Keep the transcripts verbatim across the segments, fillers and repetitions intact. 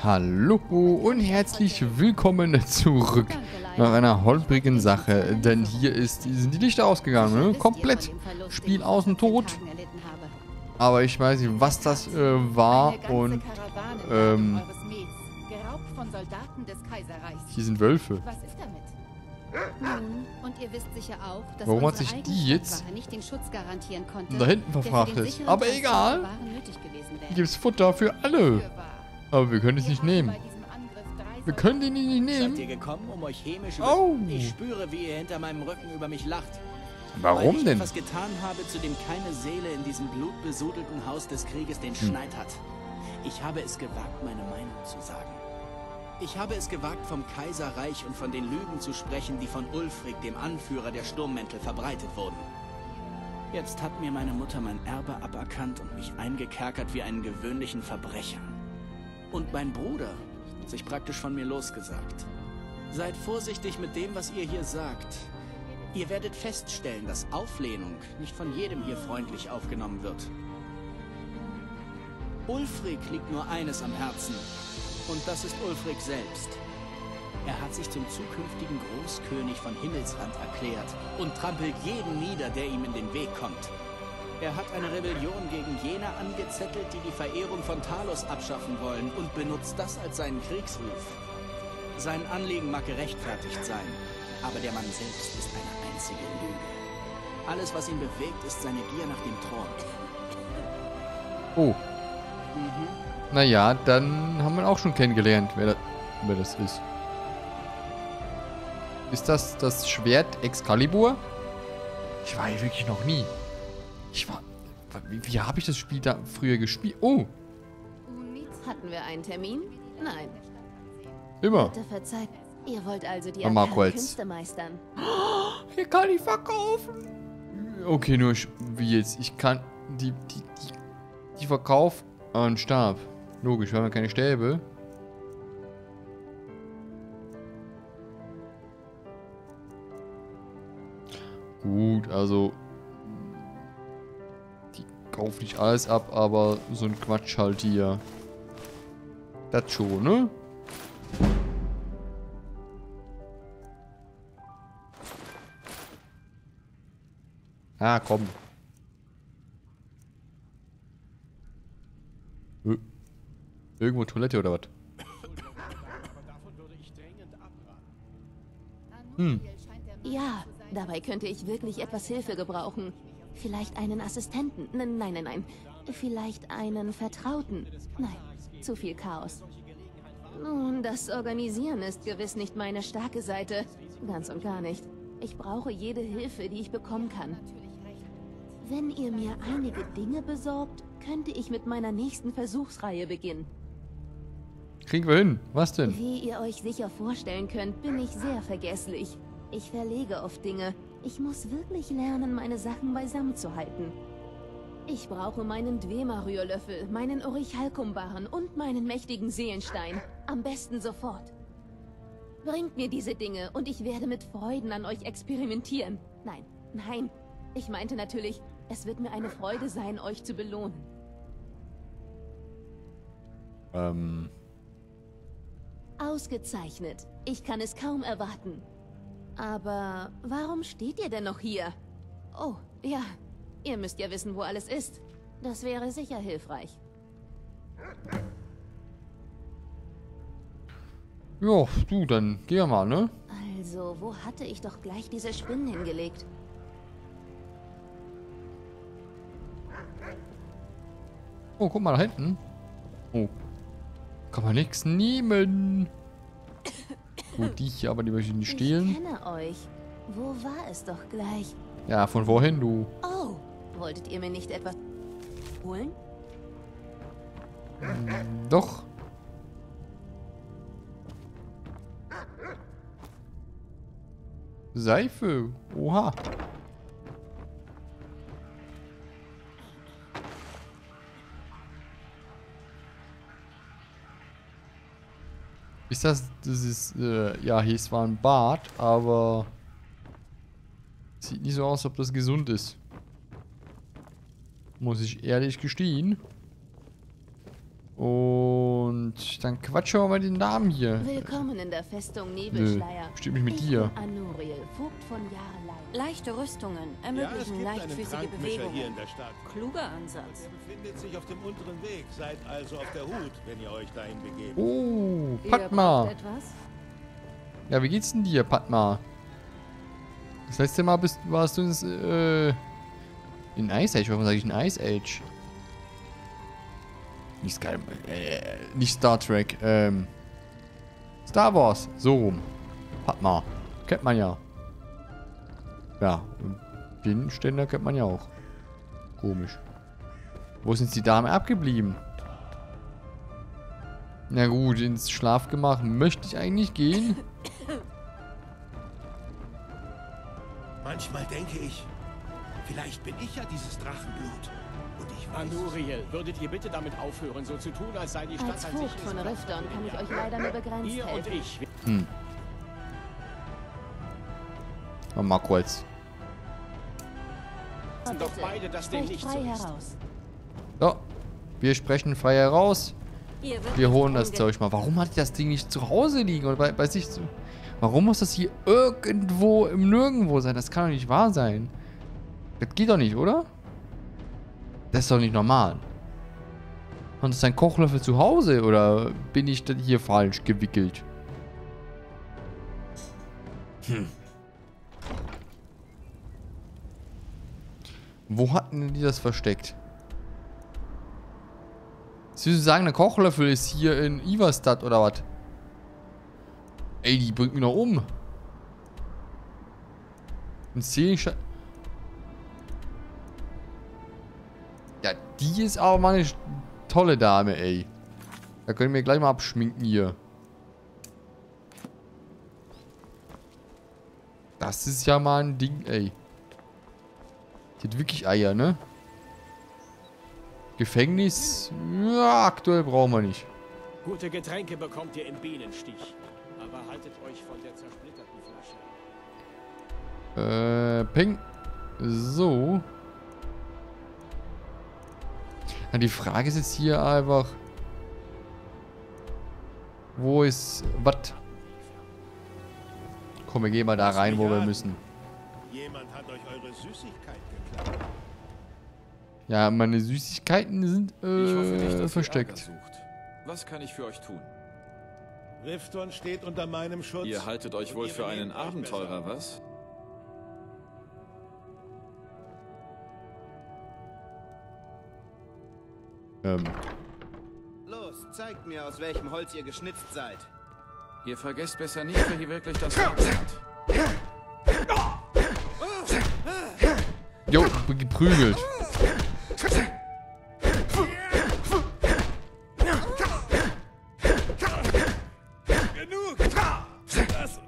Hallo und herzlich willkommen zurück nach einer holprigen Sache, denn hier ist, sind die Lichter ausgegangen, ne? Komplett. Spiel außen tot. Aber ich weiß nicht, was das äh, war und ähm, hier sind Wölfe. Warum hat sich die jetzt da hinten verfrachtet? Aber egal, hier gibt es Futter für alle. Aber wir können es nicht nehmen. Wir können den nicht nehmen. Seid ihr gekommen, um euch hämisch über... Oh. Ich spüre, wie ihr hinter meinem Rücken über mich lacht. Warum denn? Weil ich etwas getan habe, zu dem keine Seele in diesem blutbesudelten Haus des Krieges den hm. Schneid hat. Ich habe es gewagt, meine Meinung zu sagen. Ich habe es gewagt, vom Kaiserreich und von den Lügen zu sprechen, die von Ulfric, dem Anführer der Sturmmäntel, verbreitet wurden. Jetzt hat mir meine Mutter mein Erbe aberkannt und mich eingekerkert wie einen gewöhnlichen Verbrecher. Und mein Bruder hat sich praktisch von mir losgesagt. Seid vorsichtig mit dem, was ihr hier sagt. Ihr werdet feststellen, dass Auflehnung nicht von jedem hier freundlich aufgenommen wird. Ulfric liegt nur eines am Herzen. Und das ist Ulfric selbst. Er hat sich zum zukünftigen Großkönig von Himmelsrand erklärt und trampelt jeden nieder, der ihm in den Weg kommt. Er hat eine Rebellion gegen jene angezettelt, die die Verehrung von Talos abschaffen wollen, und benutzt das als seinen Kriegsruf. Sein Anliegen mag gerechtfertigt sein, aber der Mann selbst ist eine einzige Lüge. Alles, was ihn bewegt, ist seine Gier nach dem Thron. Oh. Mhm. Naja, dann haben wir auch schon kennengelernt, wer das, wer das ist. Ist das das Schwert Excalibur? Ich war hier wirklich noch nie. Ich war... Wie, wie habe ich das Spiel da früher gespielt? Oh! Hatten wir einen Termin? Nein. Immer. Bitte verzeiht, ihr wollt also die arkanen Künste meistern. Hier kann ich verkaufen. Okay, nur ich, wie jetzt? Ich kann die... Die, die, die verkaufen an Stab. Logisch, wir haben ja keine Stäbe. Gut, also... Kauf nicht alles ab, aber so ein Quatsch halt hier. Das schon, ne? Ah, komm. Irgendwo Toilette oder was? Hm. Ja, dabei könnte ich wirklich etwas Hilfe gebrauchen. Vielleicht einen Assistenten. Nein, nein, nein. Vielleicht einen Vertrauten. Nein, zu viel Chaos. Nun, das Organisieren ist gewiss nicht meine starke Seite. Ganz und gar nicht. Ich brauche jede Hilfe, die ich bekommen kann. Wenn ihr mir einige Dinge besorgt, könnte ich mit meiner nächsten Versuchsreihe beginnen. Kriegen wir hin. Was denn? Wie ihr euch sicher vorstellen könnt, bin ich sehr vergesslich. Ich verlege oft Dinge. Ich muss wirklich lernen, meine Sachen beisammen zu halten. Ich brauche meinen Dämmerrührlöffel, meinen Orichalkum-Barren und meinen mächtigen Seelenstein. Am besten sofort. Bringt mir diese Dinge und ich werde mit Freuden an euch experimentieren. Nein, nein. Ich meinte natürlich, es wird mir eine Freude sein, euch zu belohnen. Ähm. Ausgezeichnet. Ich kann es kaum erwarten. Aber warum steht ihr denn noch hier? Oh, ja. Ihr müsst ja wissen, wo alles ist. Das wäre sicher hilfreich. Ja, du, dann geh mal, ne? Also, wo hatte ich doch gleich diese Spinnen hingelegt? Oh, guck mal da hinten. Oh. Kann man nichts nehmen. Gut, die hier, aber die möchte ich nicht stehlen. Ich kenne euch. Wo war es doch gleich? Ja, von wohin, du? Oh, wolltet ihr mir nicht etwas holen? Hm, doch. Seife. Oha. Ist das, das ist, äh, ja, hier ist zwar ein Bad, aber sieht nicht so aus, ob das gesund ist. Muss ich ehrlich gestehen. Und dann quatschen wir mal den Namen hier. Willkommen in der Festung Nebelschleier. Stimmt mich mit dir. Anuriel, Vogt von Jahrelein. Leichte Rüstungen ermöglichen ja, leichtfüßige Bewegungen. Hier in der Stadt. Kluger Ansatz. Befindet sich auf dem unteren Weg. Seid also auf der Hut, wenn ihr euch dahin begebt. Oh, Padma. Ja, wie geht's denn dir, Padma? Das letzte Mal bist, warst du ins, äh, in Ice Age. Warum sage ich in Ice Age? Nicht, Sky, äh, nicht Star Trek, ähm. Star Wars, so rum. Padma. Kennt man ja. Ja, Bienenständer kennt man ja auch. Komisch. Wo ist jetzt die Dame abgeblieben? Na gut, ins Schlafgemach möchte ich eigentlich gehen. Manchmal denke ich, vielleicht bin ich ja dieses Drachenblut. Anuriel, würdet ihr bitte damit aufhören, so zu tun, als sei die Stadt als Vogt von Riftern kann ich euch leider nur begrenzt ihr helfen. Und ich. Hm. Mal, mal kurz. Bitte, doch beide, dass dem nicht so ist. Heraus. So, wir sprechen frei heraus. Wir holen das Zeug mal. Warum hat das Ding nicht zu Hause liegen oder bei, bei sich zu? Warum muss das hier irgendwo im Nirgendwo sein? Das kann doch nicht wahr sein. Das geht doch nicht, oder? Das ist doch nicht normal. Und ist ein Kochlöffel zu Hause oder bin ich denn hier falsch gewickelt? Hm. Wo hatten die das versteckt? Sie sagen, der Kochlöffel ist hier in Iverstadt oder was? Ey, die bringt mich noch um. Und sehe ich. Die ist aber mal eine tolle Dame, ey. Da können wir gleich mal abschminken hier. Das ist ja mal ein Ding, ey. Die hat wirklich Eier, ne? Gefängnis? Ja, aktuell brauchen wir nicht. Gute Getränke bekommt ihr im Bienenstich. Aber haltet euch von der zersplitterten Flasche. Äh, Ping. So. Die Frage ist jetzt hier einfach, wo ist was? Komm, wir gehen mal da rein, wo wir müssen. Jemand hat euch eure Süßigkeit geklaut. Ja, meine Süßigkeiten sind äh, ich hoffe nicht, dass versteckt. Was kann ich für euch tun? Rifton steht unter meinem Schutz. Ihr haltet euch wohl für einen Abenteurer, was? Ähm. Los, zeigt mir, aus welchem Holz ihr geschnitzt seid. Ihr vergesst besser nicht, wer hier wirklich das Holz hat. Jo, geprügelt. Genug. Das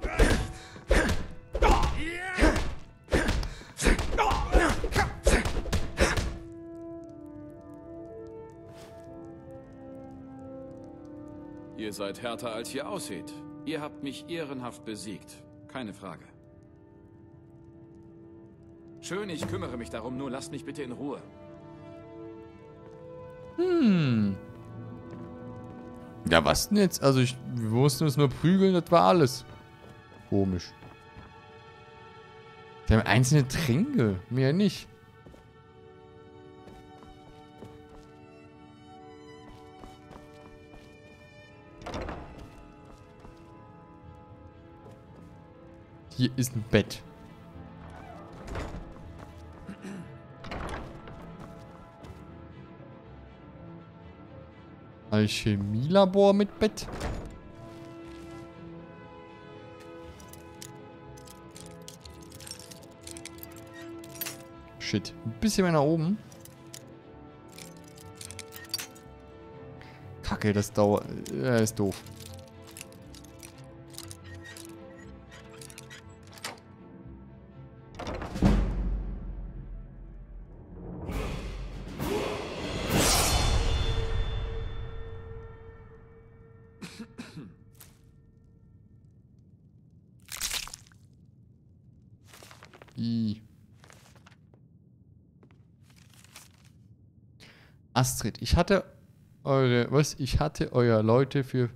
Ihr seid härter, als ihr aussieht. Ihr habt mich ehrenhaft besiegt. Keine Frage. Schön, ich kümmere mich darum, nur lasst mich bitte in Ruhe. Hm. Ja, was denn jetzt? Also, ich, wir mussten uns nur prügeln, das war alles. Komisch. Sie haben einzelne Tränke, mehr nicht. Hier ist ein Bett. Alchemielabor mit Bett. Shit. Ein bisschen mehr nach oben. Kacke, das dauert. Äh, ist doof. Astrid, ich hatte eure, was? Ich hatte euer Leute für,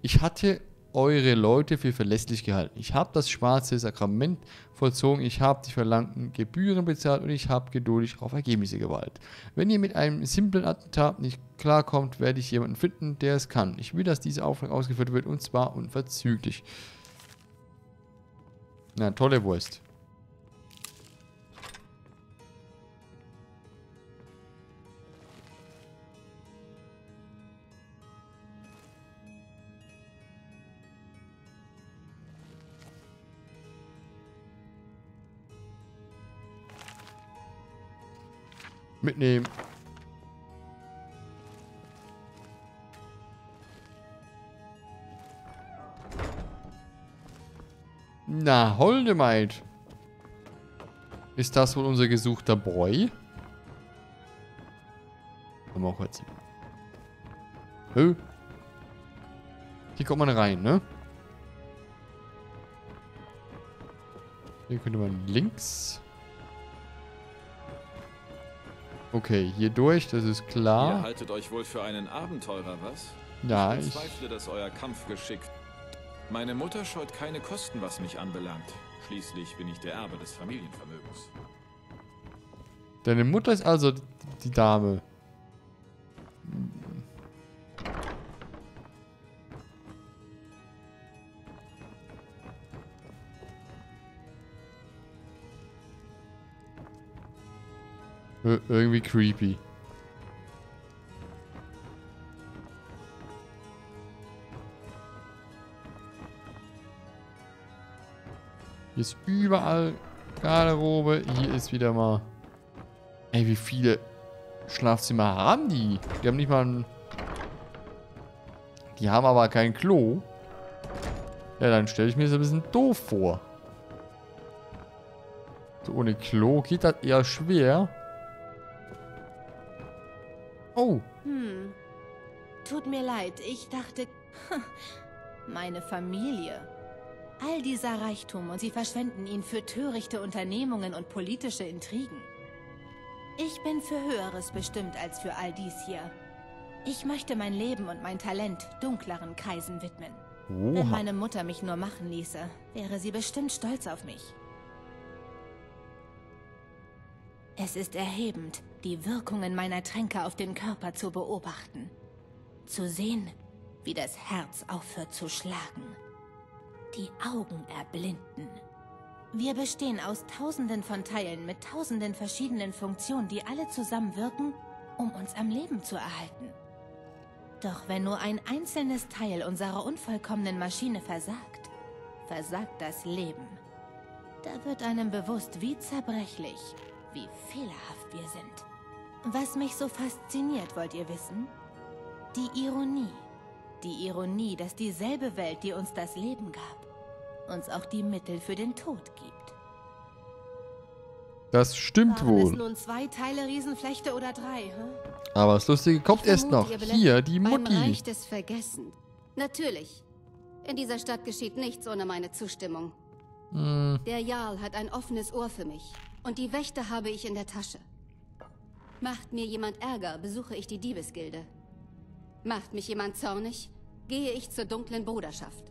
ich hatte eure Leute für verlässlich gehalten. Ich habe das schwarze Sakrament vollzogen, ich habe die verlangten Gebühren bezahlt und ich habe geduldig auf Ergebnisse gewartet. Wenn ihr mit einem simplen Attentat nicht klarkommt, werde ich jemanden finden, der es kann. Ich will, dass dieser Auftrag ausgeführt wird, und zwar unverzüglich. Na, tolle Wurst. Mitnehmen. Na, holde Maid. Ist das wohl unser gesuchter Boy? Komm mal kurz. Hö? Hier kommt man rein, ne? Hier könnte man links... Okay, hier durch, das ist klar. Ihr haltet euch wohl für einen Abenteurer, was? Ja, ich... Ich bezweifle, dass euer Kampfgeschick... Meine Mutter scheut keine Kosten, was mich anbelangt. Schließlich bin ich der Erbe des Familienvermögens. Deine Mutter ist also die Dame. Irgendwie creepy. Hier ist überall Garderobe. Hier ist wieder mal... Ey, wie viele Schlafzimmer haben die? Die haben nicht mal ein... Die haben aber kein Klo. Ja, dann stelle ich mir das ein bisschen doof vor. So, ohne Klo geht das eher schwer. Oh. Hm. Tut mir leid, ich dachte... Meine Familie. All dieser Reichtum und sie verschwenden ihn für törichte Unternehmungen und politische Intrigen. Ich bin für Höheres bestimmt als für all dies hier. Ich möchte mein Leben und mein Talent dunkleren Kreisen widmen. Oha. Wenn meine Mutter mich nur machen ließe, wäre sie bestimmt stolz auf mich. Es ist erhebend, die Wirkungen meiner Tränke auf den Körper zu beobachten. Zu sehen, wie das Herz aufhört zu schlagen. Die Augen erblinden. Wir bestehen aus tausenden von Teilen mit tausenden verschiedenen Funktionen, die alle zusammenwirken, um uns am Leben zu erhalten. Doch wenn nur ein einzelnes Teil unserer unvollkommenen Maschine versagt, versagt das Leben. Da wird einem bewusst, wie zerbrechlich... Wie fehlerhaft wir sind. Was mich so fasziniert, wollt ihr wissen? Die Ironie. Die Ironie, dass dieselbe Welt, die uns das Leben gab, uns auch die Mittel für den Tod gibt. Das stimmt wohl. Waren es nun zwei Teile Riesenflechte oder drei, hm? Aber das Lustige kommt erst noch. Hier, die Mutti. Beim Reich des Vergessens. Natürlich. In dieser Stadt geschieht nichts ohne meine Zustimmung. Hm. Der Jarl hat ein offenes Ohr für mich. Und die Wächter habe ich in der Tasche. Macht mir jemand Ärger, besuche ich die Diebesgilde. Macht mich jemand zornig, gehe ich zur dunklen Bruderschaft.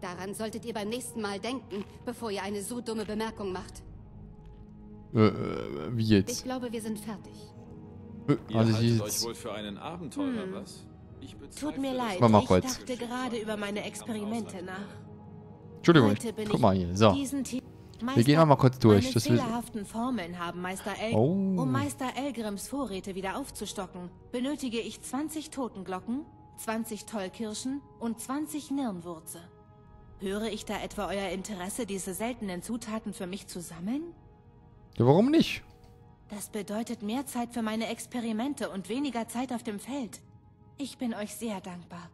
Daran solltet ihr beim nächsten Mal denken, bevor ihr eine so dumme Bemerkung macht. Äh, äh, wie jetzt? Ich glaube, wir sind fertig. Äh, ihr also haltet euch wohl für einen Abenteurer, hm. was? Ich Tut mir leid, ich dachte gerade über meine Experimente nach. Entschuldigung, guck mal hier, so. Meister, wir gehen auch mal kurz durch. Meine fehlerhaften Formeln haben Meister El oh. Um Meister Elgrims Vorräte wieder aufzustocken, benötige ich zwanzig Totenglocken, zwanzig Tollkirschen und zwanzig Nirnwurze. Höre ich da etwa euer Interesse, diese seltenen Zutaten für mich zu sammeln? Ja, warum nicht? Das bedeutet mehr Zeit für meine Experimente und weniger Zeit auf dem Feld. Ich bin euch sehr dankbar.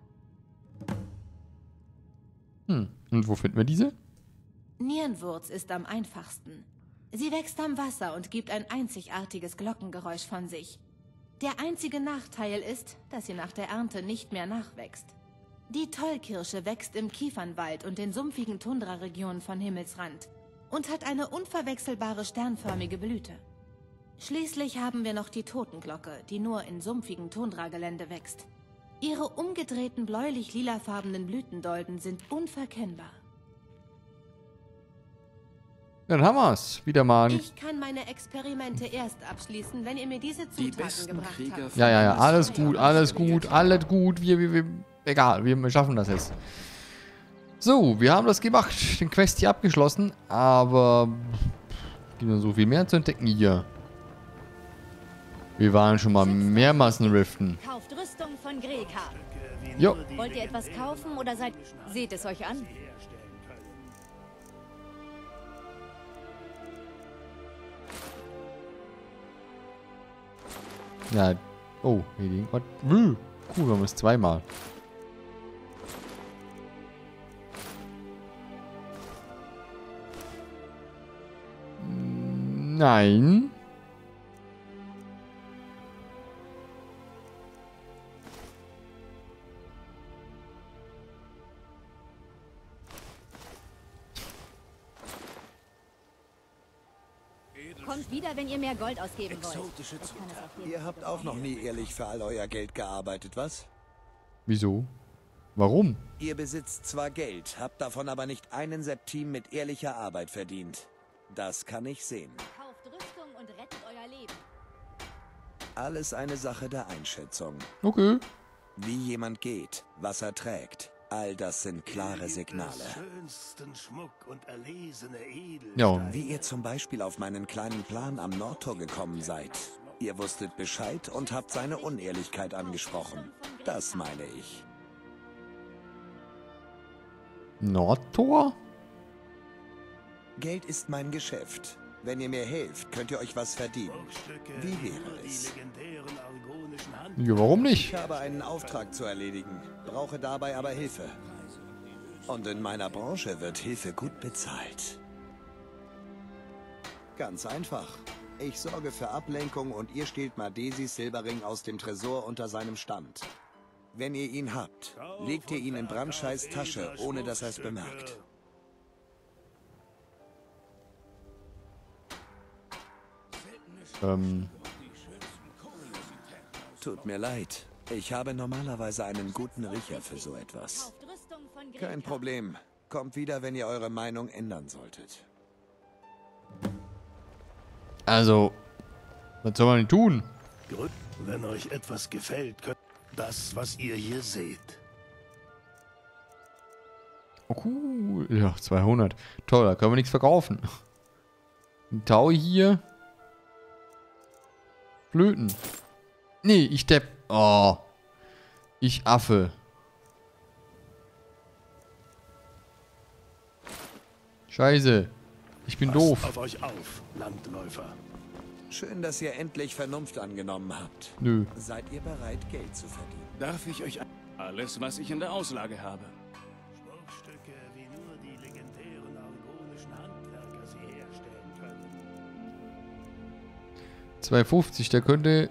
Hm, und wo finden wir diese? Nirnwurz ist am einfachsten. Sie wächst am Wasser und gibt ein einzigartiges Glockengeräusch von sich. Der einzige Nachteil ist, dass sie nach der Ernte nicht mehr nachwächst. Die Tollkirsche wächst im Kiefernwald und den sumpfigen Tundraregionen von Himmelsrand und hat eine unverwechselbare sternförmige Blüte. Schließlich haben wir noch die Totenglocke, die nur in sumpfigen Tundragelände wächst. Ihre umgedrehten bläulich-lilafarbenen Blütendolden sind unverkennbar. Dann haben wir's. Wieder mal. Ich kann meine Experimente erst abschließen, wenn ihr mir diese Zutaten gebracht habt. Ja, ja, ja. Alles gut, alles gut, alles gut. Wir, wir, wir, egal, wir schaffen das jetzt. So, wir haben das gemacht. Den Quest hier abgeschlossen. Aber es gibt noch so viel mehr zu entdecken hier. Wir waren schon mal mehrmals in Riften. Kauft Rüstung von Greka. Jo. Wollt ihr etwas kaufen oder seid... Seht es euch an. Ja. Oh, hier liegen. Cool, wir haben es zweimal. Nein. Kommt wieder, wenn ihr mehr Gold ausgeben wollt. Ihr habt auch noch nie ehrlich für all euer Geld gearbeitet, was? Wieso? Warum? Ihr besitzt zwar Geld, habt davon aber nicht einen Septim mit ehrlicher Arbeit verdient. Das kann ich sehen. Kauft Rüstung und rettet euer Leben. Alles eine Sache der Einschätzung. Okay. Wie jemand geht, was er trägt. All das sind klare Signale. Ja. Wie ihr zum Beispiel auf meinen kleinen Plan am Nordtor gekommen seid. Ihr wusstet Bescheid und habt seine Unehrlichkeit angesprochen. Das meine ich. Nordtor? Geld ist mein Geschäft. Wenn ihr mir helft, könnt ihr euch was verdienen. Wie wäre es? Ja, warum nicht? Ich habe einen Auftrag zu erledigen, brauche dabei aber Hilfe. Und in meiner Branche wird Hilfe gut bezahlt. Ganz einfach. Ich sorge für Ablenkung und ihr stehlt Madesis Silberring aus dem Tresor unter seinem Stand. Wenn ihr ihn habt, legt ihr ihn in Branscheis Tasche, ohne dass er es bemerkt. Ähm. Tut mir leid. Ich habe normalerweise einen guten Riecher für so etwas. Kein Problem. Kommt wieder, wenn ihr eure Meinung ändern solltet. Also, was soll man denn tun? Gut, wenn euch etwas gefällt, könnt ihr das, was ihr hier seht. Oh, cool. Ja, zweihundert. Toll, da können wir nichts verkaufen. Ein Tau hier. Blöten. Nee, ich depp. Oh. Ich Affe. Scheiße. Ich bin doof. Passt auf euch auf, Landläufer. Schön, dass ihr endlich Vernunft angenommen habt. Nö. Seid ihr bereit, Geld zu verdienen? Darf ich euch alles, was ich in der Auslage habe? Schmuckstücke, wie nur die legendären argonischen Handwerker sie herstellen können. zweihundertfünfzig, der könnte...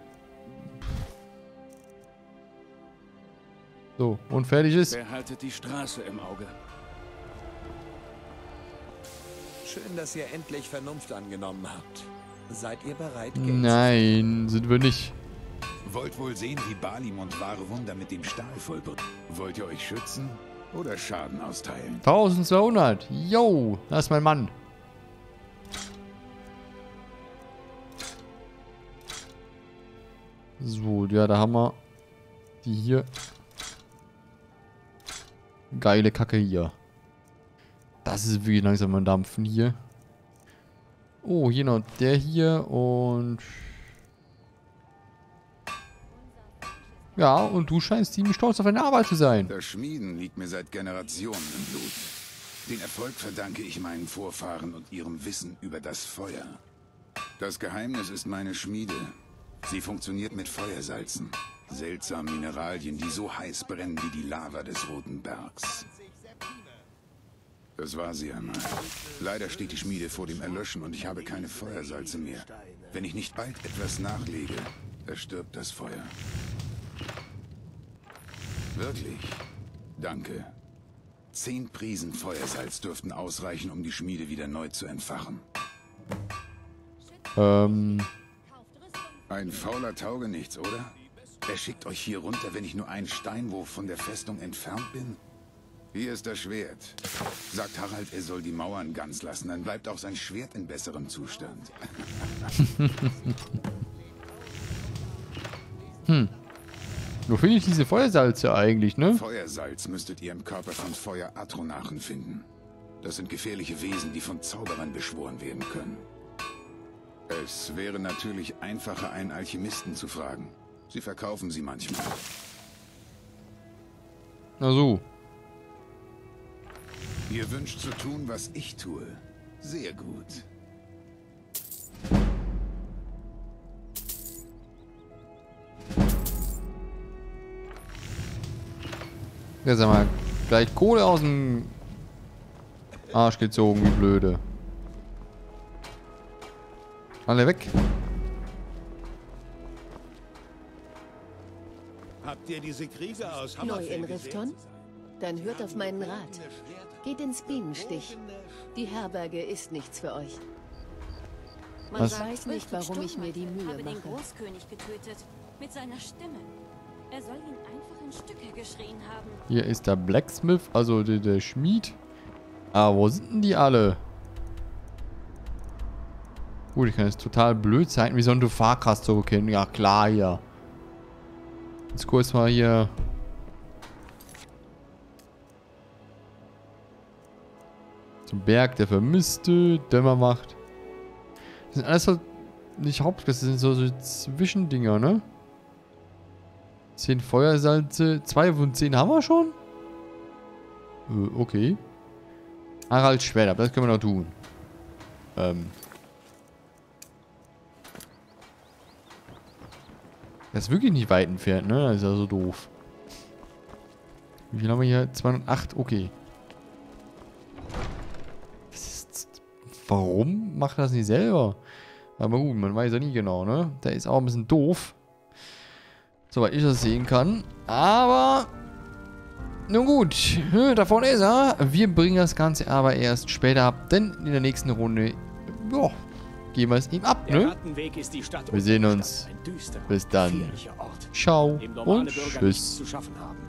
So, und fertig ist. Behaltet die Straße im Auge. Schön, dass ihr endlich Vernunft angenommen habt. Seid ihr bereit, Geld? Nein, sind wir nicht. Wollt wohl sehen, wie Balimund wahre Wunder mit dem Stahl vollbringt. Wollt ihr euch schützen oder Schaden austeilen? zwölfhundert, yo, das ist mein Mann. So, ja, da haben wir die hier. Geile Kacke hier. Das ist wie langsam ein Dampfen hier. Oh, hier noch der hier und... Ja, und du scheinst ziemlich stolz auf deine Arbeit zu sein. Das Schmieden liegt mir seit Generationen im Blut. Den Erfolg verdanke ich meinen Vorfahren und ihrem Wissen über das Feuer. Das Geheimnis ist meine Schmiede. Sie funktioniert mit Feuersalzen. Seltsamen Mineralien, die so heiß brennen wie die Lava des Roten Bergs. Das war sie einmal. Leider steht die Schmiede vor dem Erlöschen und ich habe keine Feuersalze mehr. Wenn ich nicht bald etwas nachlege, erstirbt das Feuer. Wirklich? Danke. Zehn Prisen Feuersalz dürften ausreichen, um die Schmiede wieder neu zu entfachen. Ähm... Ein fauler Taugenichts, oder? Er schickt euch hier runter, wenn ich nur einen Steinwurf von der Festung entfernt bin? Hier ist das Schwert. Sagt Harald, er soll die Mauern ganz lassen, dann bleibt auch sein Schwert in besserem Zustand. Hm. Wo finde ich diese Feuersalze eigentlich, ne? Feuersalz müsstet ihr im Körper von Feuer-Atronachen finden. Das sind gefährliche Wesen, die von Zauberern beschworen werden können. Es wäre natürlich einfacher, einen Alchemisten zu fragen. Sie verkaufen sie manchmal. Na so. Ihr wünscht zu tun, was ich tue. Sehr gut. Jetzt einmal gleich Kohle aus dem Arsch gezogen, wie blöde. Alle weg. Habt ihr diese Krieger aus Hammerfell neu in Rifton? Dann hört auf meinen Rat. Geht ins Bienenstich. Die Herberge ist nichts für euch. Man Was? weiß nicht, warum ich mir die Mühe habe mache. Den Großkönig getötet mit seiner Stimme. Er soll ihn einfach in Stücke geschrien haben. Hier ist der Blacksmith, also der, der Schmied. Ah, wo sind denn die alle? Gut, ich kann jetzt total blöd sein. Wie sollen du Fahrkraft zurückkehren? Ja, klar, ja. Jetzt kurz mal hier. Zum Berg der Vermisste, Dämmermacht. Das sind alles so. Nicht Hauptquests, das sind so, so Zwischendinger, ne? zehn Feuersalze. zwei von zehn haben wir schon? Äh, okay. Harald Schwert ab, das können wir noch tun. Ähm. Das ist wirklich nicht weit entfernt, ne? Das ist ja so doof. Wie viel haben wir hier? zweihundertacht, okay. Das ist, warum macht das nicht selber? Aber gut, man weiß ja nie genau, ne? Der ist auch ein bisschen doof. Soweit ich das sehen kann. Aber... nun gut, da vorne ist er. Wir bringen das Ganze aber erst später ab, denn in der nächsten Runde... boah, geben wir es ihm ab, ne? Wir sehen uns. Bis dann. Ciao und tschüss.